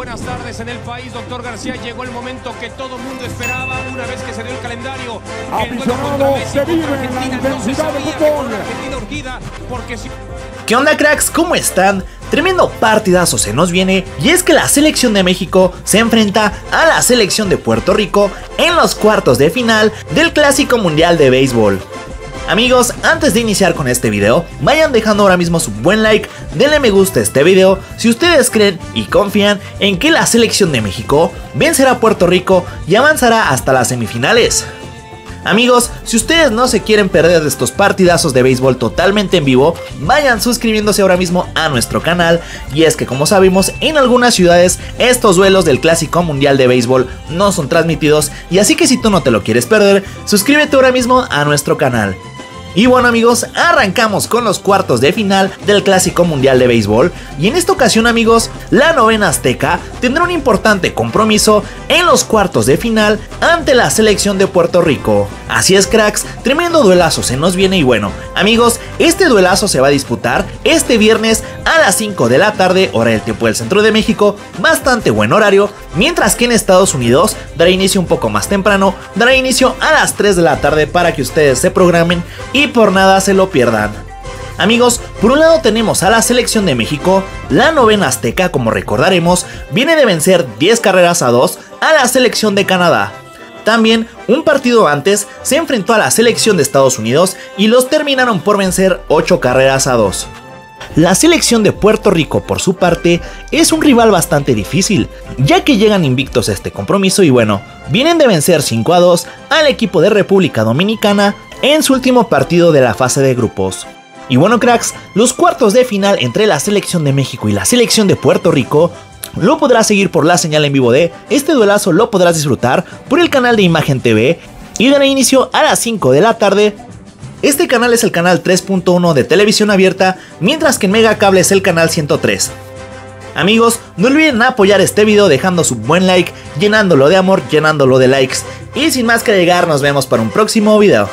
buenas tardes en el país, doctor García. Llegó el momento que todo el mundo esperaba una vez que se dio el calendario. ¿Qué onda, cracks? ¿Cómo están? Tremendo partidazo se nos viene, y es que la selección de México se enfrenta a la selección de Puerto Rico en los cuartos de final del Clásico Mundial de Béisbol. Amigos, antes de iniciar con este video, vayan dejando ahora mismo su buen like, denle me gusta a este video si ustedes creen y confían en que la selección de México vencerá a Puerto Rico y avanzará hasta las semifinales. Amigos, si ustedes no se quieren perder de estos partidazos de béisbol totalmente en vivo, vayan suscribiéndose ahora mismo a nuestro canal, y es que como sabemos en algunas ciudades estos duelos del Clásico Mundial de Béisbol no son transmitidos, y así que si tú no te lo quieres perder, suscríbete ahora mismo a nuestro canal. Y bueno, amigos, arrancamos con los cuartos de final del Clásico Mundial de Béisbol, y en esta ocasión, amigos, la novena azteca tendrá un importante compromiso en los cuartos de final ante la selección de Puerto Rico. Así es, cracks, tremendo duelazo se nos viene. Y bueno, amigos, este duelazo se va a disputar este viernes a las 5 de la tarde, hora del tiempo del centro de México, bastante buen horario, mientras que en Estados Unidos dará inicio un poco más temprano, dará inicio a las 3 de la tarde para que ustedes se programen y por nada se lo pierdan. Amigos, por un lado tenemos a la selección de México. La novena azteca, como recordaremos, viene de vencer 10-2 a la selección de Canadá. También, un partido antes, se enfrentó a la selección de Estados Unidos y los terminaron por vencer 8-2. La selección de Puerto Rico, por su parte, es un rival bastante difícil, ya que llegan invictos a este compromiso, y bueno, vienen de vencer 5-2 al equipo de República Dominicana en su último partido de la fase de grupos. Y bueno, cracks, los cuartos de final entre la selección de México y la selección de Puerto Rico lo podrás seguir por la señal en vivo de este duelazo, lo podrás disfrutar por el canal de Imagen TV y dará inicio a las 5 de la tarde. Este canal es el canal 3.1 de televisión abierta, mientras que en Mega Cable es el canal 103. Amigos, no olviden apoyar este video dejando su buen like, llenándolo de amor, llenándolo de likes. Y sin más que agregar, nos vemos para un próximo video.